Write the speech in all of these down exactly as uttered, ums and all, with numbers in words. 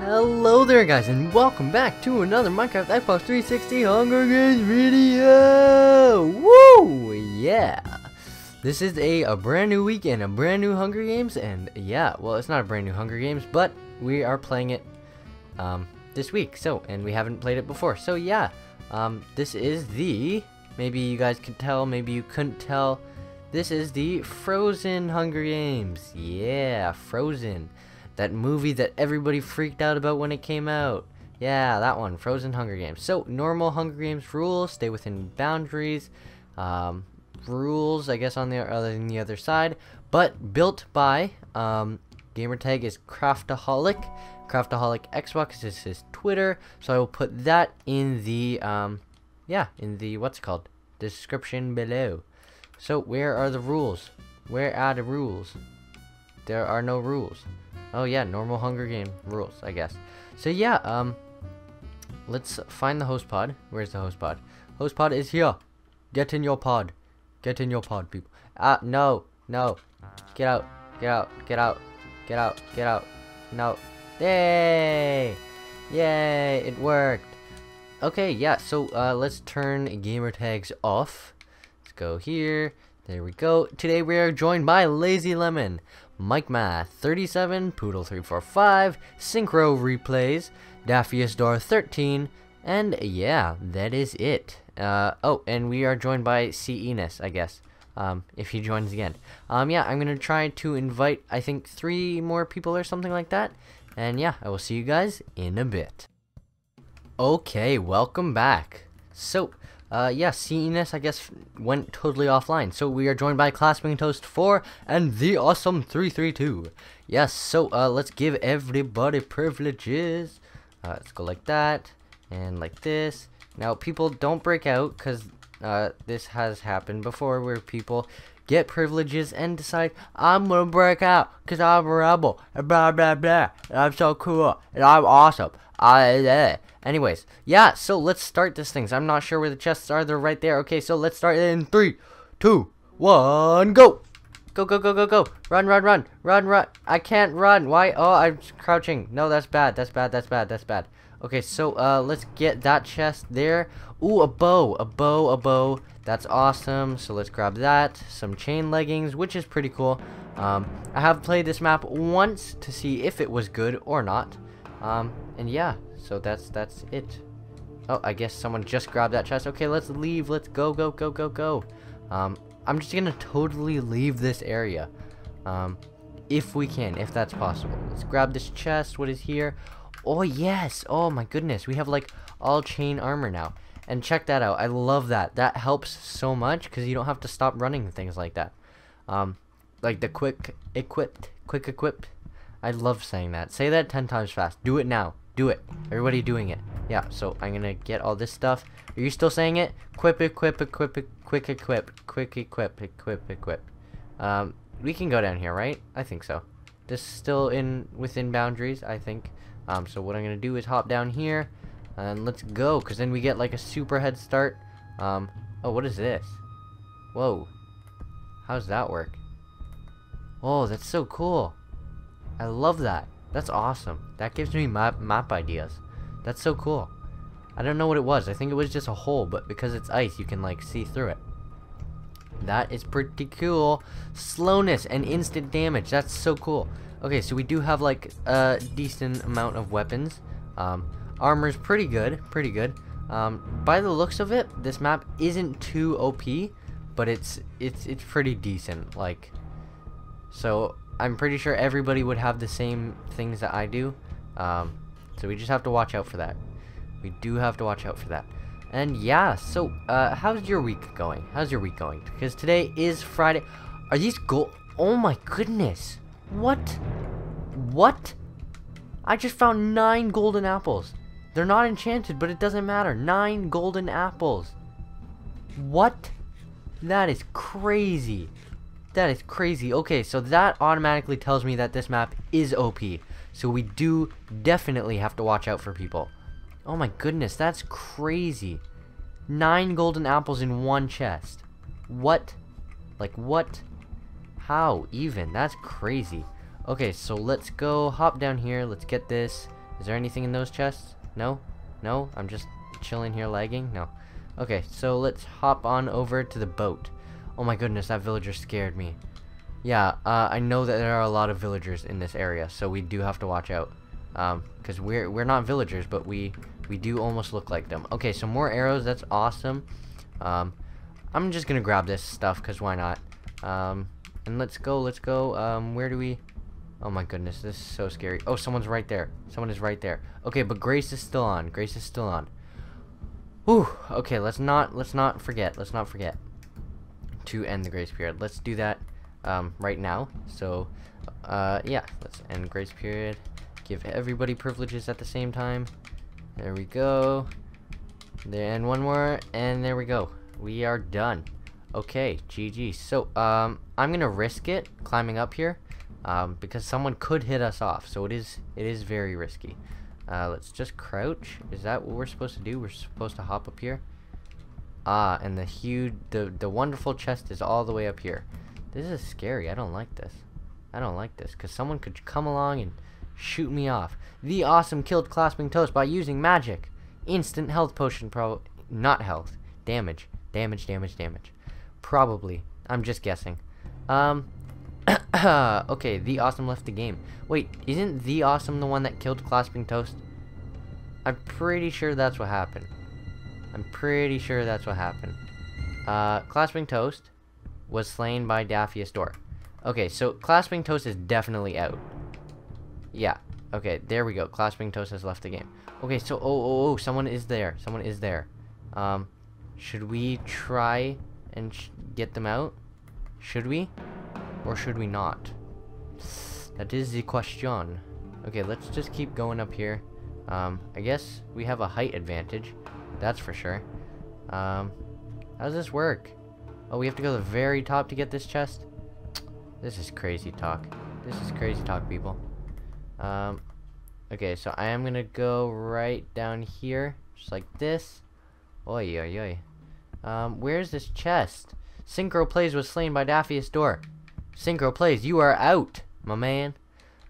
Hello there guys, and welcome back to another Minecraft Xbox three sixty Hunger Games video! Woo! Yeah! This is a, a brand new week and a brand new Hunger Games, and yeah, well it's not a brand new Hunger Games, but we are playing it um, this week, so, and we haven't played it before, so yeah, um, this is the, maybe you guys could tell, maybe you couldn't tell, this is the Frozen Hunger Games! Yeah, Frozen! That movie that everybody freaked out about when it came out. Yeah, that one. Frozen Hunger Games. So, normal Hunger Games rules. Stay within boundaries. Um, rules, I guess, on the other than the other side. But built by, um, gamertag is craftaholic. Craftaholic Xbox is his Twitter. So I will put that in the, um, yeah, in the, what's it called? Description below. So, where are the rules? Where are the rules? There are no rules. Oh yeah, normal Hunger Game rules, I guess. So yeah, um, let's find the host pod. Where's the host pod? Host pod is here. Get in your pod. Get in your pod, people. Ah, no, no. Get out, get out, get out, get out, get out. No. Yay! Yay, it worked. Okay, yeah, so uh, let's turn gamer tags off. Let's go here. There we go. Today we are joined by Lazy Lemon, MikeMath thirty-seven, Poodle three forty-five, Synchro Replays, Daffius Door thirteen, and yeah, that is it. Uh, oh, and we are joined by C Enos, I guess, um, if he joins again. Um, yeah, I'm going to try to invite, I think, three more people or something like that. And yeah, I will see you guys in a bit. Okay, welcome back. So, Uh, yeah, C Enos, I guess, went totally offline. So we are joined by ClasmingToast four and the awesome three thirty-two. Yes, so uh, let's give everybody privileges. Uh, let's go like that and like this. Now, people, don't break out because uh, this has happened before where people get privileges and decide, I'm going to break out because I'm a rebel and blah, blah, blah. And I'm so cool and I'm awesome. I, uh, anyways, yeah, so let's start this thing. I'm not sure where the chests are. They're right there. Okay, so let's start in three, two, one, go. Go, go, go, go, go. Run, run, run, run, run. I can't run. Why? Oh, I'm crouching. No, that's bad. That's bad. That's bad. That's bad. Okay, so uh, let's get that chest there. Ooh, a bow, a bow, a bow. That's awesome. So let's grab that. Some chain leggings, which is pretty cool. Um, I have played this map once to see if it was good or not. Um, and yeah, so that's, that's it. Oh, I guess someone just grabbed that chest. Okay, let's leave. Let's go, go, go, go, go. Um, I'm just gonna totally leave this area. Um, if we can, if that's possible. Let's grab this chest. What is here? Oh, yes. Oh, my goodness. We have, like, all chain armor now. And check that out. I love that. That helps so much because you don't have to stop running things like that. Um, like the quick equipped, quick equipped. I love saying that. Say that ten times fast. Do it now. Do it. Everybody doing it. Yeah, so I'm going to get all this stuff. Are you still saying it? Quip, equip, equip, equip, quick equip, quick equip, equip, equip. Um, we can go down here, right? I think so. This is still in within boundaries, I think. Um, so what I'm going to do is hop down here and let's go. Because then we get like a super head start. Um, oh, what is this? Whoa. How does that work? Oh, that's so cool. I love that. That's awesome. That gives me map, map ideas. That's so cool. I don't know what it was. I think it was just a hole, but because it's ice, you can, like, see through it. That is pretty cool. Slowness and instant damage. That's so cool. Okay, so we do have, like, a decent amount of weapons. Um, armor's pretty good. Pretty good. Um, by the looks of it, this map isn't too O P, but it's, it's, it's pretty decent. Like, so I'm pretty sure everybody would have the same things that I do, um, so we just have to watch out for that. We do have to watch out for that. And yeah, so uh, how's your week going? How's your week going? Because today is Friday. Are these gold? Oh my goodness! What? What? I just found nine golden apples. They're not enchanted, but it doesn't matter. Nine golden apples. What? That is crazy. That is crazy. Okay, so that automatically tells me that this map is O P. So we do definitely have to watch out for people. Oh my goodness, that's crazy. Nine golden apples in one chest. What? Like what? How even? That's crazy. Okay, so let's go hop down here. Let's get this. Is there anything in those chests? No? No? I'm just chilling here lagging? No. Okay, so let's hop on over to the boat. Oh my goodness, that villager scared me. Yeah, uh, I know that there are a lot of villagers in this area, so we do have to watch out. Um, because we're, we're not villagers, but we, we do almost look like them. Okay, so more arrows. That's awesome. Um, I'm just going to grab this stuff, because why not? Um, and let's go, let's go. Um, where do we... Oh my goodness, this is so scary. Oh, someone's right there. Someone is right there. Okay, but Grace is still on. Grace is still on. Whew. Okay, let's not let's not forget. Let's not forget to end the grace period. Let's do that um, right now. So, uh, yeah, let's end grace period. Give everybody privileges at the same time. There we go. Then one more, and there we go. We are done. Okay, G G. So, um, I'm gonna risk it climbing up here. Um, because someone could hit us off, so it is it is very risky. Uh, let's just crouch. Is that what we're supposed to do? We're supposed to hop up here. Ah, and the huge, the the wonderful chest is all the way up here. This is scary. I don't like this. I don't like this because someone could come along and shoot me off. The Awesome killed ClasmingToast by using magic. Instant health potion, probably not health. Damage, damage, damage, damage. Probably. I'm just guessing. Um. Okay, The Awesome left the game. Wait, isn't The Awesome the one that killed ClaspingToast? I'm pretty sure that's what happened. I'm pretty sure that's what happened. Uh, ClaspingToast was slain by Daffius Door. Okay, so ClaspingToast is definitely out. Yeah, okay, there we go. ClaspingToast has left the game. Okay, so, oh, oh, oh, someone is there. Someone is there. Um, should we try and sh get them out? Should we? Or should we not? That is the question. Okay, let's just keep going up here. Um, I guess we have a height advantage. That's for sure. Um, how does this work? Oh, we have to go to the very top to get this chest? This is crazy talk. This is crazy talk, people. Um, okay, so I am gonna go right down here. Just like this. Oi, oi, oi. Um, where's this chest? Synchro Plays was slain by Daffius Door. Synchro Plays, you are out, my man.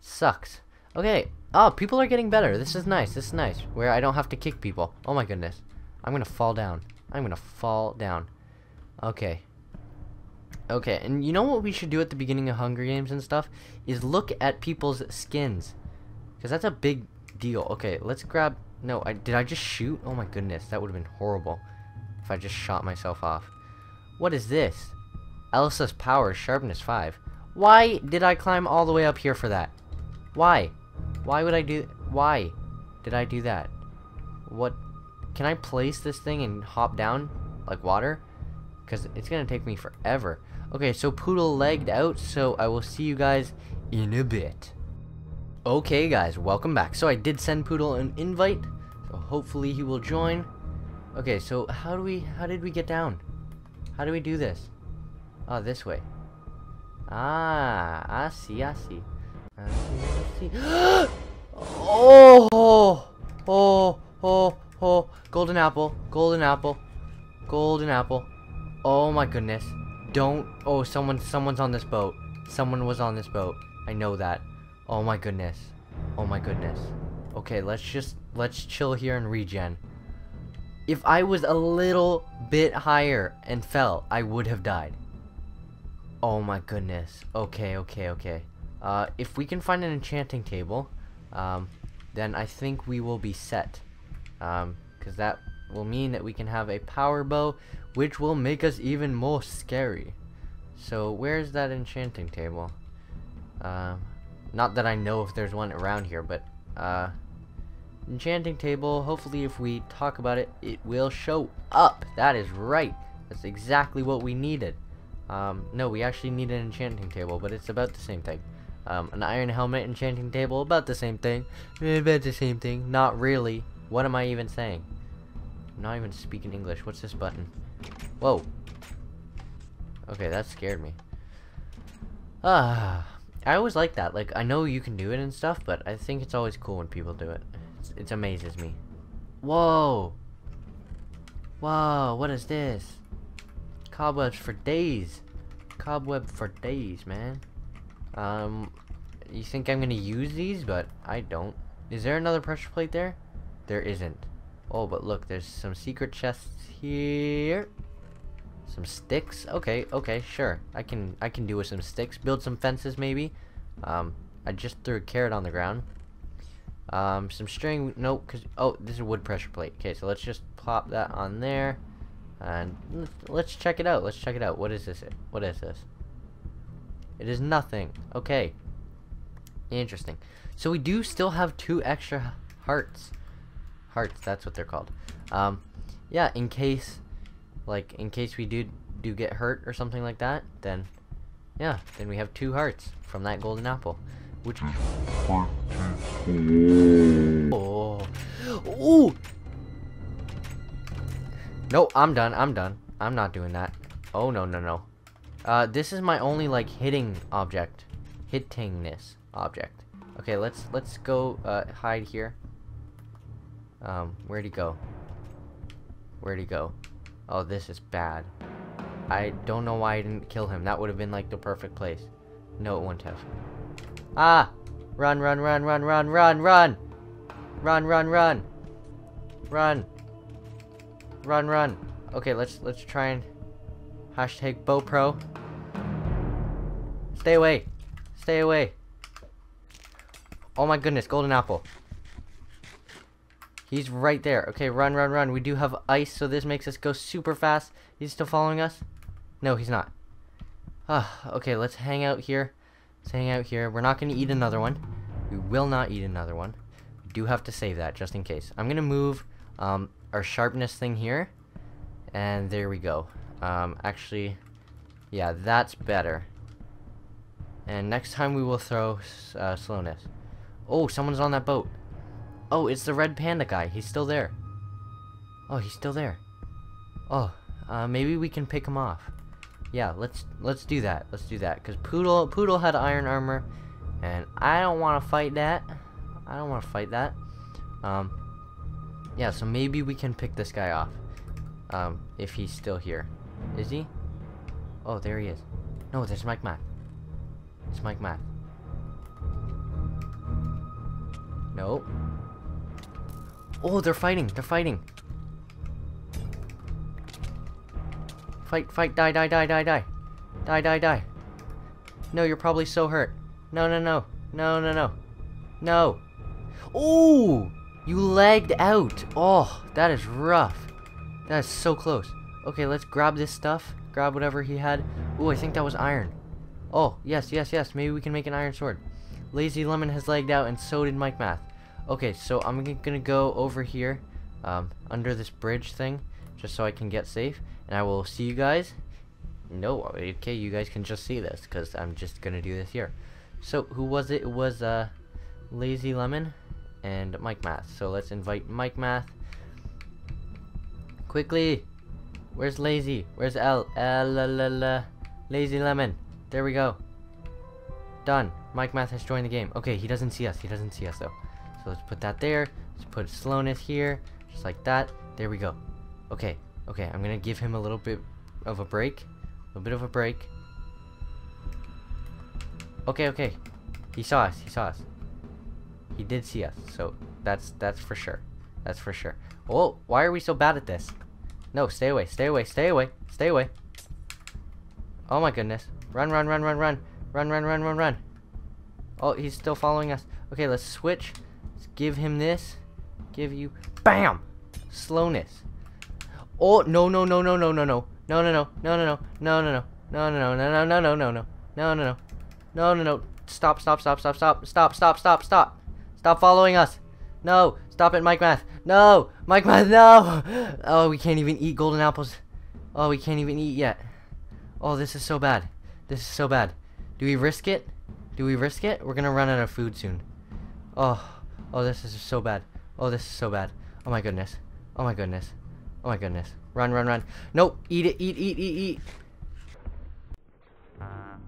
Sucks. Okay. Oh, people are getting better. This is nice. This is nice. Where I don't have to kick people. Oh my goodness. I'm gonna fall down. I'm gonna fall down. Okay. Okay, and you know what we should do at the beginning of Hunger Games and stuff? Is look at people's skins. Because that's a big deal. Okay, let's grab... No, I did I just shoot? Oh my goodness. That would have been horrible if I just shot myself off. What is this? Elsa's power, sharpness five. Why did I climb all the way up here for that? Why? Why would I do... Why did I do that? What... Can I place this thing and hop down like water? Because it's going to take me forever. Okay, so Poodle legged out, so I will see you guys in a bit. Okay, guys, welcome back. So I did send Poodle an invite, so hopefully he will join. Okay, so how do we... How did we get down? How do we do this? Oh, this way. Ah, I see, I see. I see, I see. Oh, oh, oh, oh, oh. Golden apple, golden apple, golden apple. Oh my goodness. Don't, oh, someone, someone's on this boat. Someone was on this boat. I know that. Oh my goodness. Oh my goodness. Okay, let's just, let's chill here and regen. If I was a little bit higher and fell, I would have died. Oh my goodness. Okay, okay, okay. Uh, if we can find an enchanting table, um, then I think we will be set. Um, because that will mean that we can have a power bow, which will make us even more scary. So where's that enchanting table? Um, not that I know if there's one around here, but uh, enchanting table. Hopefully, if we talk about it, it will show up. That is right. That's exactly what we needed. Um, no, we actually need an enchanting table, but it's about the same thing. Um, an iron helmet, enchanting table, about the same thing. About the same thing. Not really. What am I even saying? I'm not even speaking English. What's this button? Whoa. Okay, that scared me. Ah, I always like that. Like, I know you can do it and stuff, but I think it's always cool when people do it. It's, it amazes me. Whoa. Whoa, what is this? Cobwebs for days. Cobweb for days, man. Um, You think I'm gonna use these, but I don't. Is there another pressure plate there? There isn't. Oh, but look, there's some secret chests here. Some sticks. Okay, okay, sure. I can I can do with some sticks. Build some fences, maybe. Um, I just threw a carrot on the ground. Um, some string. No, cause oh, this is a wood pressure plate. Okay, so let's just plop that on there, and let's check it out. Let's check it out. What is this? What is this? It is nothing. Okay. Interesting. So we do still have two extra hearts. Hearts. That's what they're called. Um, yeah. In case. Like, in case we do do get hurt or something like that, then, yeah, then we have two hearts from that golden apple, which is oh, oh, no, I'm done, I'm done, I'm not doing that. Oh no, no, no. Uh, this is my only like hitting object, hittingness object. Okay, let's let's go uh, hide here. Um, where'd he go? Where'd he go? Oh, this is bad. I don't know why I didn't kill him. That would have been like the perfect place. No, it wouldn't have. Ah! Run, run, run, run, run, run, run! Run, run, run! Run! Run, run! Okay, let's let's try and hashtag BoPro. Stay away! Stay away! Oh my goodness, golden apple. He's right there. Okay, run, run, run. We do have ice, so this makes us go super fast. He's still following us? No, he's not. Ah, okay, let's hang out here. Let's hang out here. We're not going to eat another one. We will not eat another one. We do have to save that, just in case. I'm going to move um, our sharpness thing here. And there we go. Um, actually, yeah, that's better. And next time we will throw uh, slowness. Oh, someone's on that boat. Oh, it's the red panda guy. He's still there. Oh, he's still there. Oh, uh, maybe we can pick him off. Yeah, let's let's do that. Let's do that. Cause Poodle Poodle had iron armor, and I don't want to fight that. I don't want to fight that. Um, yeah. So maybe we can pick this guy off. Um, if he's still here, is he? Oh, there he is. No, there's MikeMath. It's MikeMath. Nope. Oh, they're fighting. They're fighting. Fight, fight, die, die, die, die, die. Die, die, die. No, you're probably so hurt. No, no, no. No, no, no. No. Oh, you lagged out. Oh, that is rough. That is so close. Okay, let's grab this stuff. Grab whatever he had. Oh, I think that was iron. Oh, yes, yes, yes. Maybe we can make an iron sword. Lazy Lemon has lagged out, and so did MikeMath. Okay, so I'm gonna go over here um, under this bridge thing just so I can get safe, and I will see you guys. No, okay, you guys can just see this because I'm just gonna do this here. So who was it? It was uh, Lazy Lemon and MikeMath. So let's invite MikeMath quickly. Where's Lazy? Where's L? L, L, L, L Lazy Lemon. There we go. Done. MikeMath has joined the game. Okay, he doesn't see us. He doesn't see us though. So let's put that there. Let's put slowness here, just like that. There we go. Okay, okay. I'm gonna give him a little bit of a break, a little bit of a break. Okay, okay. He saw us. He saw us. He did see us. So that's that's for sure. That's for sure. Oh, why are we so bad at this? No, stay away. Stay away. Stay away. Stay away. Oh my goodness! Run! Run! Run! Run! Run! Run! Run! Run! Run! Run! Oh, he's still following us. Okay, let's switch. Give him this. Give you BAM! Slowness. Oh no no no no no no no no no no no no no no no no no no no no no no no no no no no no no stop stop stop stop stop stop stop stop stop stop following us. No, stop it, MikeMath. No, MikeMath, no. Oh, we can't even eat golden apples. Oh, we can't even eat yet. Oh, this is so bad. This is so bad. Do we risk it? Do we risk it? We're gonna run out of food soon. Oh. Oh, this is so bad. Oh, this is so bad. Oh my goodness. Oh my goodness. Oh my goodness. Run, run, run. Nope. Eat it. Eat, eat, eat,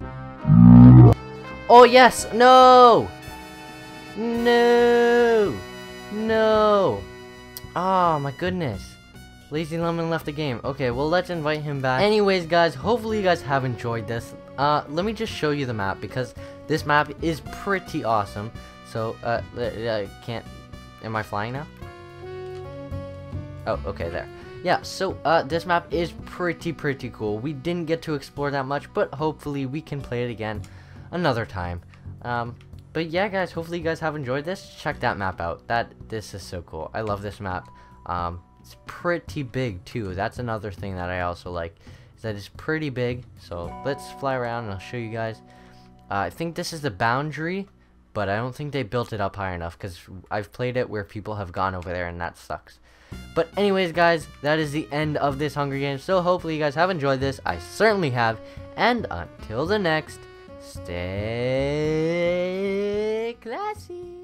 eat. Oh, yes. No. No. No. Oh, my goodness. Lazy Lemon left the game. Okay, well, let's invite him back. Anyways, guys, hopefully you guys have enjoyed this. Uh, let me just show you the map, because this map is pretty awesome. So, uh, I can't... Am I flying now? Oh, okay, there. Yeah, so, uh, this map is pretty, pretty cool. We didn't get to explore that much, but hopefully we can play it again another time. Um... But yeah, guys, hopefully you guys have enjoyed this. Check that map out. That this is so cool. I love this map. Um, it's pretty big, too. That's another thing that I also like, is that it's pretty big. So let's fly around and I'll show you guys. Uh, I think this is the boundary, but I don't think they built it up high enough, because I've played it where people have gone over there, and that sucks. But anyways, guys, that is the end of this Hunger Games. So hopefully you guys have enjoyed this. I certainly have. And until the next... Stay classy.